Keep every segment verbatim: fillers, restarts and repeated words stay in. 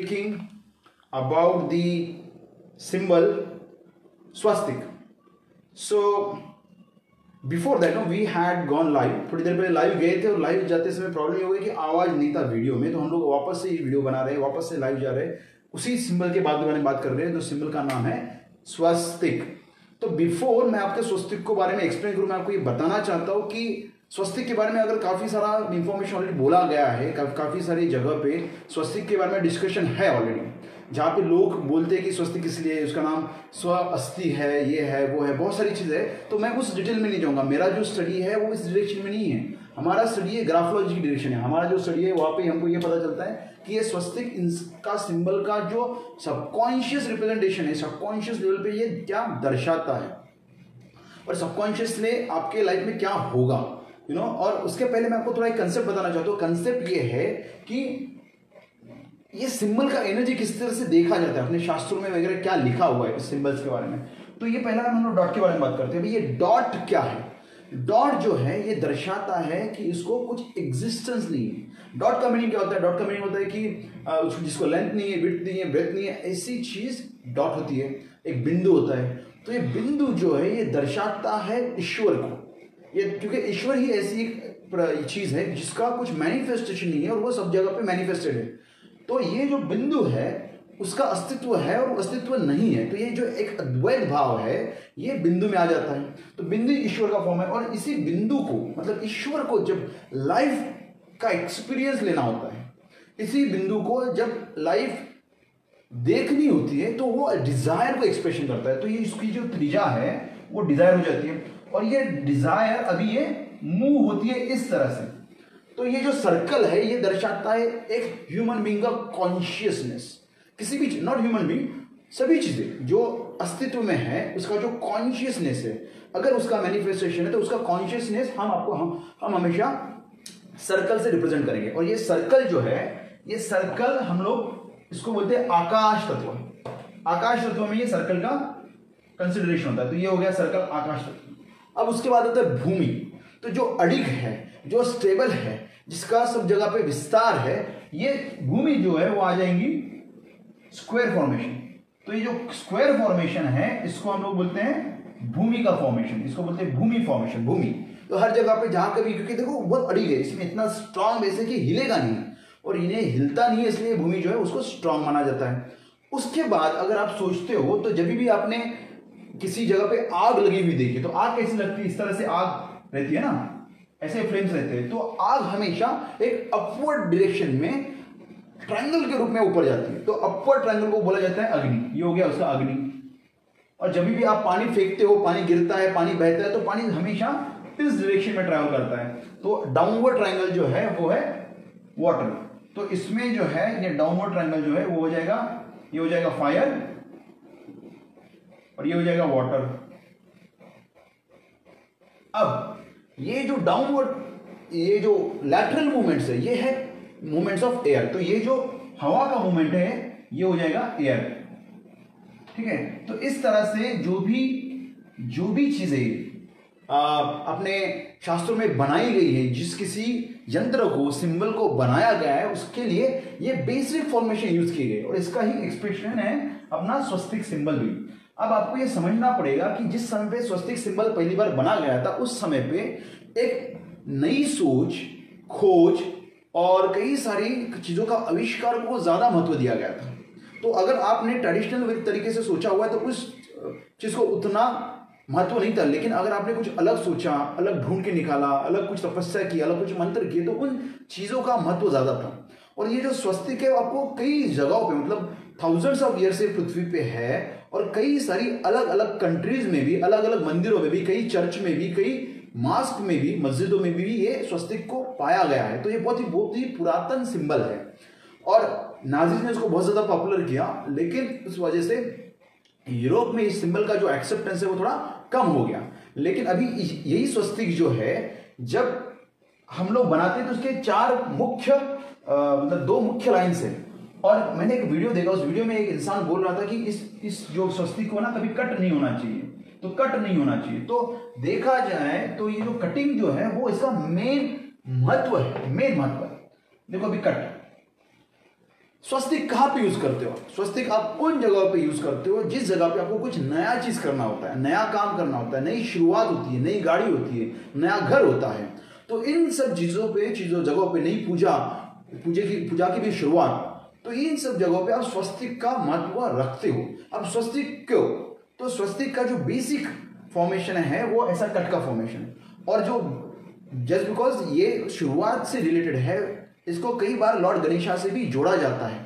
Speaking about the symbol swastika. So before that, no, we had gone live. थोड़ी देर पहले live गए थे और लाइव जाते समय प्रॉब्लम ये हो गई कि आवाज नहीं था वीडियो में, तो हम लोग वापस से ये वीडियो बना रहे हैं, वापस से लाइव जा रहे हैं उसी सिंबल के बाद में बात कर रहे हैं। तो सिंबल का नाम है स्वास्तिक। तो बिफोर मैं आपके स्वास्तिक को बारे में एक्सप्लेन करूँ, मैं आपको ये बताना चाहता हूँ कि स्वास्तिक के बारे में अगर काफ़ी सारा इंफॉर्मेशन ऑलरेडी बोला गया है, का, काफ़ी सारी जगह पे स्वास्तिक के बारे में डिस्कशन है ऑलरेडी, जहाँ पे लोग बोलते हैं कि स्वास्तिक इसलिए उसका नाम स्व अस्थि है, ये है वो है, बहुत सारी चीज़ें हैं। तो मैं उस डिटेल में नहीं जाऊँगा, मेरा जो स्टडी है वो इस डायरेक्शन में नहीं है। हमारा स्टडी है ग्राफोलॉजी की डायरेक्शन है, हमारा जो स्टडी है वहाँ पे हमको ये पता चलता है कि ये स्वास्तिक इनका सिंबल का जो सबकॉन्शियस रिप्रेजेंटेशन है, सबकॉन्शियस लेवल पे ये क्या दर्शाता है और सबकॉन्शियस ने आपके लाइफ में क्या होगा, यू you नो know? और उसके पहले मैं आपको थोड़ा एक कंसेप्ट बताना चाहता हूँ। कंसेप्ट ये है कि ये सिंबल का एनर्जी किस तरह से देखा जाता है, अपने शास्त्रों में वगैरह क्या लिखा हुआ है इस सिंबल्स के बारे में। तो ये पहला हम लोग डॉट के बारे में बात करते हैं। ये डॉट क्या है? डॉट जो है ये दर्शाता है कि इसको कुछ एग्जिस्टेंस नहीं है। डॉट का मीनिंग क्या होता है? डॉट का मीनिंग होता है कि जिसको लेंथ नहीं है, विड्थ नहीं है, ब्रेथ नहीं है, ऐसी चीज़ डॉट होती है, एक बिंदु होता है। तो ये बिंदु जो है ये दर्शाता है ईश्वर को, ये क्योंकि ईश्वर ही ऐसी एक चीज़ है जिसका कुछ मैनिफेस्टेशन नहीं है और वो सब जगह पे मैनिफेस्टेड है। तो ये जो बिंदु है उसका अस्तित्व है और अस्तित्व नहीं है, तो ये जो एक अद्वैत भाव है ये बिंदु में आ जाता है। तो बिंदु ईश्वर का फॉर्म है और इसी बिंदु को, मतलब ईश्वर को जब लाइफ का एक्सपीरियंस लेना होता है, इसी बिंदु को जब लाइफ देखनी होती है तो वो डिज़ायर को एक्सप्रेशन करता है। तो ये इसकी जो त्रिज्या है वो डिज़ायर हो जाती है और ये डिजायर अभी ये मूव होती है इस तरह से। तो ये जो सर्कल है ये दर्शाता है एक ह्यूमन बीइंग का कॉन्शियसनेस, किसी भी नॉट ह्यूमन बीइंग, सभी चीजें जो अस्तित्व में है उसका जो कॉन्शियसनेस है, अगर उसका मैनिफेस्टेशन है तो उसका कॉन्शियसनेस हम आपको हम हम हमेशा सर्कल से रिप्रेजेंट करेंगे। और ये सर्कल जो है ये सर्कल हम लोग इसको बोलते हैं आकाश तत्व। आकाश तत्व में ये सर्कल का कंसिडरेशन होता है। तो ये हो गया सर्कल, आकाश तत्व। अब उसके बाद होता है भूमि। तो जो अडिग है, जो स्टेबल है, जिसका सब जगह पे विस्तार है, ये भूमि जो है वो आ जाएंगी स्क्वायर फॉर्मेशन। तो ये जो स्क्वायर फॉर्मेशन है इसको हम लोग बोलते हैं भूमि का फॉर्मेशन, इसको बोलते हैं भूमि फॉर्मेशन, भूमि। तो हर जगह पे जहां कभी, क्योंकि देखो बहुत अडिग है, इसमें इतना स्ट्रांग बेस कि हिलेगा नहीं और इन्हें हिलता नहीं है, इसलिए भूमि जो है उसको स्ट्रांग माना जाता है। उसके बाद अगर आप सोचते हो तो जब भी आपने किसी जगह पे आग लगी हुई देखिए तो आग कैसी लगती है, इस तरह से आग रहती है ना, ऐसे फ्लेम्स रहते हैं। तो आग हमेशा एक अपवर्ड डायरेक्शन में ट्रायंगल के रूप में ऊपर जाती है, तो अपवर्ड ट्रायंगल को बोला जाता है अग्नि। ये हो गया उसका अग्नि। और जब भी आप पानी फेंकते हो, पानी गिरता है, पानी बहता है, तो पानी हमेशा इस डायरेक्शन में ट्रैवल करता है। तो डाउनवर्ड ट्रायंगल जो है वो है वाटर। तो इसमें जो है ये डाउनवर्ड ट्रायंगल जो है वो हो जाएगा, ये हो जाएगा फायर और ये हो जाएगा वाटर। अब ये जो डाउनवर्ड, ये जो लैटरल मूवमेंट्स है ये है मूवमेंट्स ऑफ एयर। तो ये जो हवा का मूवमेंट है ये हो जाएगा एयर, ठीक है। तो इस तरह से जो भी जो भी चीजें अपने शास्त्रों में बनाई गई है, जिस किसी यंत्र को, सिंबल को बनाया गया है, उसके लिए ये बेसिक फॉर्मेशन यूज की गई और इसका ही एक्सप्रेशन है अपना स्वास्तिक सिंबल भी। अब आपको ये समझना पड़ेगा कि जिस समय पे स्वास्तिक सिंबल पहली बार बना गया था उस समय पे एक नई सोच, खोज और कई सारी चीज़ों का आविष्कार को ज़्यादा महत्व दिया गया था। तो अगर आपने ट्रेडिशनल तरीके से सोचा हुआ है तो उस चीज़ को उतना महत्व नहीं था, लेकिन अगर आपने कुछ अलग सोचा, अलग ढूंढ के निकाला, अलग कुछ तपस्या की, अलग कुछ मंत्र किए, तो उन चीज़ों का महत्व ज़्यादा था। और ये जो स्वास्तिक है आपको कई जगहों पे, मतलब थाउजेंड्स ऑफ ईयर से पृथ्वी पे है और कई सारी अलग अलग कंट्रीज में भी, अलग अलग मंदिरों में भी, कई चर्च में भी, कई मॉस्क में भी, मस्जिदों में भी ये स्वास्तिक को पाया गया है। तो ये बहुत ही बहुत ही पुरातन सिंबल है और नाजीज ने इसको बहुत ज़्यादा पॉपुलर किया, लेकिन उस वजह से यूरोप में इस सिंबल का जो एक्सेप्टेंस है वो थोड़ा कम हो गया। लेकिन अभी यही स्वास्तिक जो है जब हम लोग बनाते हैं तो उसके चार मुख्य, मतलब दो मुख्य लाइन्स हैं। और मैंने एक वीडियो देखा, उस वीडियो में एक इंसान बोल रहा था कि इस इस जो स्वास्तिक को ना कभी कट नहीं होना चाहिए, तो कट नहीं होना चाहिए। तो देखा जाए तो ये जो कटिंग जो है वो इसका मेन महत्व है, मेन महत्व है। देखो अभी कट स्वस्तिक कहाँ पे यूज करते हो? स्वस्तिक आप उन जगह पे यूज करते हो जिस जगह पे आपको कुछ नया चीज करना होता है, नया काम करना होता है, नई शुरुआत होती है, नई गाड़ी होती है, नया घर होता है। तो इन सब चीजों पे चीजों जगहों पे नई पूजा पूजे की पूजा की भी शुरुआत, तो इन सब जगहों पे आप स्वस्तिक का महत्व रखते हो। अब स्वस्तिक क्यों? तो स्वस्तिक का जो बेसिक फॉर्मेशन है वो ऐसा कट का फॉर्मेशन है, और जो जस्ट बिकॉज ये शुरुआत से रिलेटेड है इसको कई बार लॉर्ड गणेशा से भी जोड़ा जाता है।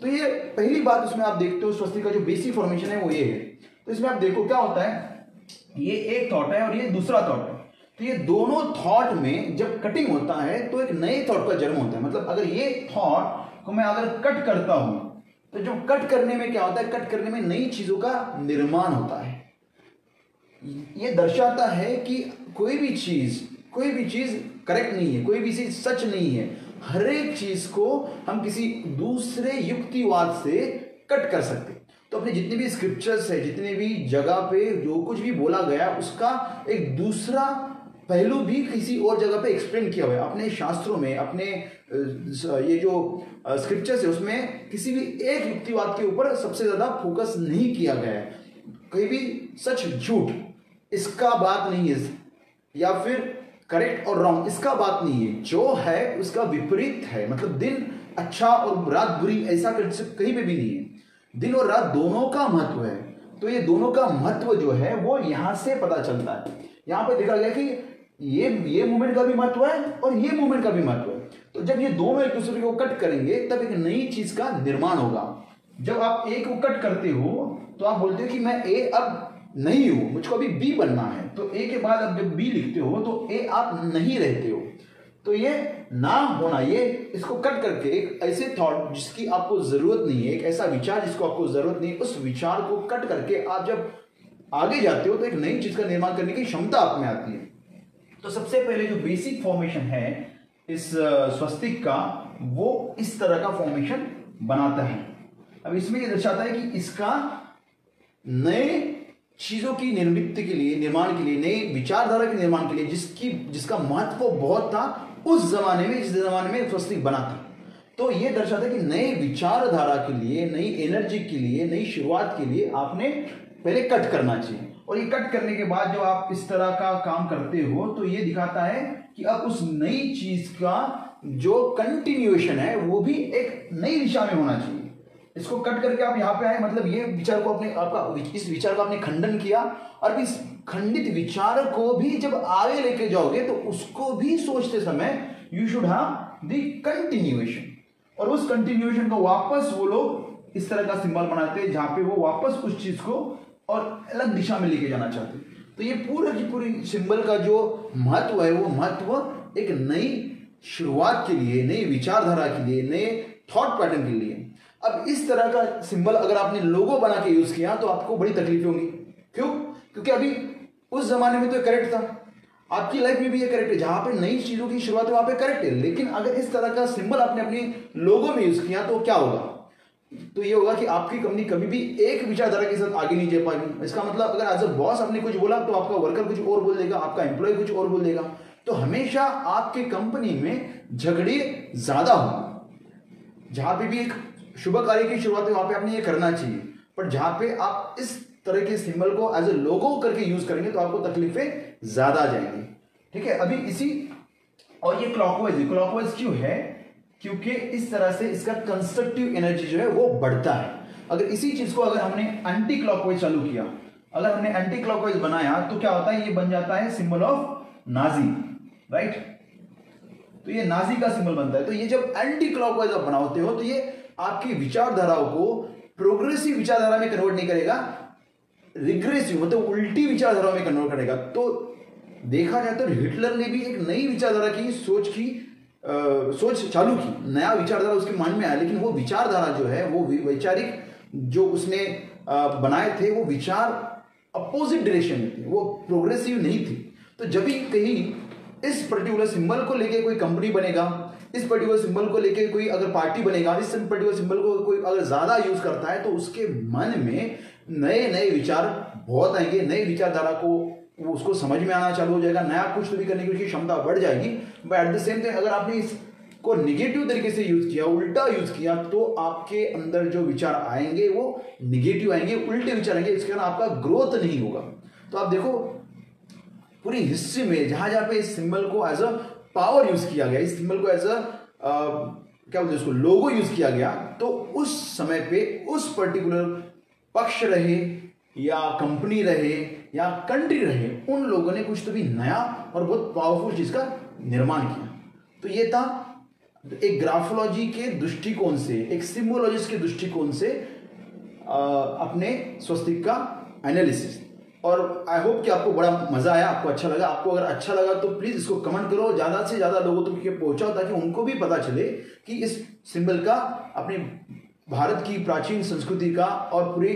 तो ये पहली बात उसमें आप देखते हो स्वस्तिक का जो बेसिक फॉर्मेशन है वो ये है। तो इसमें आप देखो क्या होता है, ये एक थॉट है और ये दूसरा थॉट है। तो ये दोनों थॉट में जब कटिंग होता है तो एक नए थॉट का जन्म होता है। मतलब अगर ये थॉट को मैं अगर कट करता हूं तो जो कट करने में क्या होता है, कट करने में नई चीजों का निर्माण होता है। ये दर्शाता है कि कोई भी चीज कोई भी चीज करेक्ट नहीं है, कोई भी चीज सच नहीं है। हर एक चीज को हम किसी दूसरे युक्तिवाद से कट कर सकते। तो अपने जितने भी स्क्रिप्चर्स है, जितने भी जगह पे जो कुछ भी बोला गया उसका एक दूसरा पहलू भी किसी और जगह पे एक्सप्लेन किया हुआ है। अपने शास्त्रों में, अपने ये जो स्क्रिप्चर्स है उसमें किसी भी एक युक्तिवाद के ऊपर सबसे ज्यादा फोकस नहीं किया गया है। कहीं भी सच झूठ इसका बात नहीं है, या फिर करेक्ट और रॉन्ग इसका बात नहीं है, जो है उसका विपरीत है। मतलब दिन अच्छा और रात बुरी ऐसा कंसेप्ट कहीं पे भी नहीं है। दिन और रात दोनों का महत्व है। तो ये दोनों का महत्व जो है वो यहां से पता चलता है। यहां पे देखा गया कि ये ये मूवमेंट का भी महत्व है और ये मूवमेंट का भी महत्व है। तो जब ये दोनों एक दूसरे को कट करेंगे तब एक नई चीज का निर्माण होगा। जब आप ए को कट करते हो तो आप बोलते हो कि मैं ए अब नहीं हूं, मुझको अभी बी बनना है। तो ए के बाद अब जब बी लिखते हो तो ए आप नहीं रहते हो। तो ये ना होना, ये इसको कट करके एक ऐसे थॉट जिसकी आपको जरूरत नहीं है, एक ऐसा विचार जिसको आपको जरूरत नहीं है, उस विचार को कट करके आप जब आगे जाते हो तो एक नई चीज का निर्माण करने की क्षमता आप में आती है। तो सबसे पहले जो बेसिक फॉर्मेशन है इस स्वस्तिक का वो इस तरह का फॉर्मेशन बनाता है। अब इसमें यह दर्शाता है कि इसका नए चीजों की निर्मित के लिए, निर्माण के लिए, नई विचारधारा के निर्माण के लिए जिसकी जिसका महत्व बहुत था उस जमाने में, जिस जमाने में स्वस्तिक बना था। तो ये दर्शाता है कि नए विचारधारा के लिए, नई एनर्जी के लिए, नई शुरुआत के लिए आपने पहले कट करना चाहिए। और ये कट करने के बाद जब आप इस तरह का काम करते हो तो ये दिखाता है कि अब उस नई चीज का जो कंटिन्यूएशन है वो भी एक नई दिशा में होना चाहिए। इसको कट करके आप यहाँ पे आए, मतलब ये विचार को अपने आपका इस विचार का आपने खंडन किया, और इस खंडित विचार को भी जब आगे लेके जाओगे तो उसको भी सोचते समय you should have the continuation. और उस कंटिन्यूएशन को वापस वो लोग इस तरह का सिंबल बनाते हैं जहां पे वो वापस उस चीज को और अलग दिशा में लेके जाना चाहते हैं। तो ये पूरा की पूरी सिंबल का जो महत्व है वो महत्व एक नई शुरुआत के लिए, नई विचारधारा के लिए, नए थॉट पैटर्न के लिए। अब इस तरह का सिंबल अगर आपने लोगो बना के यूज किया तो आपको बड़ी तकलीफ होगी। क्यों? क्योंकि अभी उस जमाने में तो ये करेक्ट था, आपकी लाइफ में भी ये करेक्ट है, जहां पे नई चीजों की शुरुआत है वहां पे करेक्ट है। लेकिन अगर इस तरह का सिंबल आपने अपने लोगो में यूज किया तो क्या होगा? तो ये होगा कि आपकी कंपनी कभी भी एक विचारधारा के साथ आगे नहीं जा पाएगी। इसका मतलब अगर एज अ बॉस आपने कुछ बोला तो आपका वर्कर कुछ और बोल देगा, आपका एम्प्लॉय कुछ और बोल देगा। तो हमेशा आपकी कंपनी में झगड़े ज्यादा होंगे। जहां पे भी एक शुभ कार्य की शुरुआत है वहां पे आपने ये करना चाहिए, पर जहां पे आप इस तरह के सिंबल को एज ए लोगो करके यूज करेंगे तो आपको तकलीफें ज्यादा जाएंगी। ठीक है, अभी इसी और ये क्लॉकवाइज क्लॉकवाइज क्यों है? क्योंकि इस तरह से इसका कंस्ट्रक्टिव एनर्जी जो है वो बढ़ता है। अगर इसी चीज को अगर हमने एंटी क्लॉकवाइज चालू किया, अगर हमने एंटी क्लॉकवाइज बनाया तो क्या होता है, ये बन जाता है सिंबल ऑफ नाजी, राइट? तो ये नाजी का सिंबल बनता है। तो ये जब एंटी क्लॉकवाइज आप बनाते हो तो ये आपकी विचारधाराओं को प्रोग्रेसिव विचारधारा में कन्वर्ट नहीं करेगा, रिग्रेसिव मतलब उल्टी विचारधारा में कन्वर्ट करेगा। तो देखा जाए तो हिटलर ने भी एक नई विचारधारा की सोच की आ, सोच चालू की, नया विचारधारा उसके मन में आया, लेकिन वो विचारधारा जो है वो वैचारिक जो उसने आ, बनाए थे वो विचार अपोजिट डायरेक्शन में थे, वो प्रोग्रेसिव नहीं थी। तो जब भी कहीं इस पर्टिकुलर सिंबल को लेके कोई कंपनी बनेगा, इस पर्टिकुलर सिंबल को लेके कोई अगर पार्टी बनेगा, इस पर्टिकुलर सिंबल को कोई अगर ज्यादा यूज करता है तो उसके मन में नए नए विचार बहुत आएंगे, नई विचारधारा को उसको समझ में आना चालू हो जाएगा, नया कुछ तो भी करने की उसकी क्षमता बढ़ जाएगी। But at the same time अगर आपने इस को नेगेटिव तरीके से यूज किया, उल्टा यूज किया, तो आपके अंदर जो विचार आएंगे वो नेगेटिव आएंगे, उल्टे विचार आएंगे, इसके कारण आपका ग्रोथ नहीं होगा। तो आप देखो पूरी हिस्ट्री में जहां जहां पे इस सिंबल को एज अ पावर यूज किया गया, इस सिंबल को एज अ क्या बोलते हैं उसको लोगो यूज किया गया, तो उस समय पे उस पर्टिकुलर पक्ष रहे या कंपनी रहे या कंट्री रहे, उन लोगों ने कुछ तो भी नया और बहुत पावरफुल चीज का निर्माण किया। तो ये था एक ग्राफोलॉजी के दृष्टिकोण से, एक सिम्बोलॉजिस्ट के दृष्टिकोण से आ, अपने स्वस्तिक का एनालिसिस। और आई होप कि आपको बड़ा मजा आया, आपको अच्छा लगा। आपको अगर अच्छा लगा तो प्लीज इसको कमेंट करो, ज्यादा से ज्यादा लोगों तक तो पहुंचाओ ताकि उनको भी पता चले कि इस सिंबल का अपने भारत की प्राचीन संस्कृति का और पूरे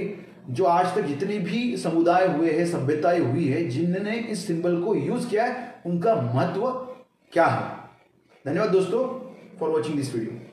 जो आज तक जितने भी समुदाय हुए हैं, सभ्यताएं हुई है, जिनने इस सिंबल को यूज किया है, उनका महत्व क्या है। धन्यवाद दोस्तों फॉर वॉचिंग दिस वीडियो।